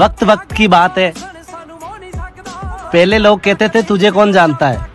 वक्त वक्त की बात है। पहले लोग कहते थे तुझे कौन जानता है।